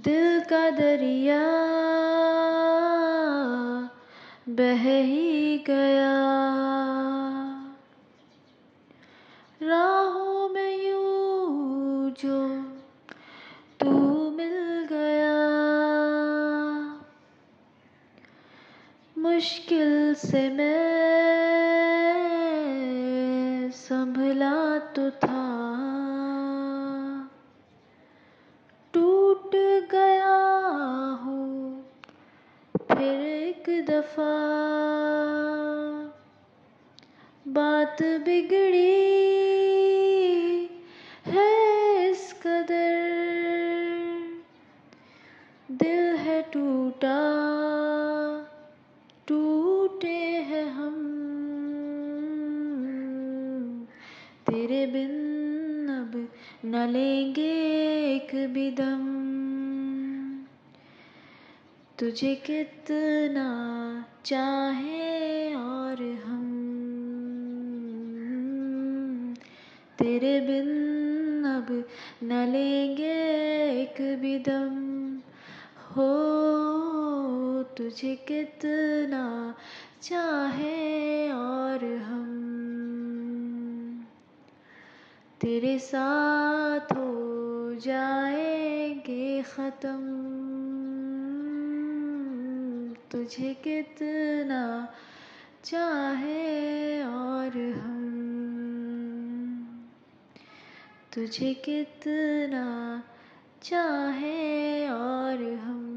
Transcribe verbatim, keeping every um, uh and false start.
दिल का दरिया बह ही गया, राहों में यूं जो तू मिल गया, मुश्किल से मैं संभला तो था, टूट गया हूँ फिर एक दफा, बात बिगड़ी है इस कदर, दिल है टूटा टूटे हैं हम, तेरे बिन अब न लेंगे एक भी दम। तुझे कितना चाहें और हम, तेरे बिन अब न लेंगे एक भी दम। हो तुझे कितना चाहें और हम, तेरे साथ हो जाएंगे ख़त्म। तुझे कितना चाहें और हम, तुझे कितना चाहें और हम।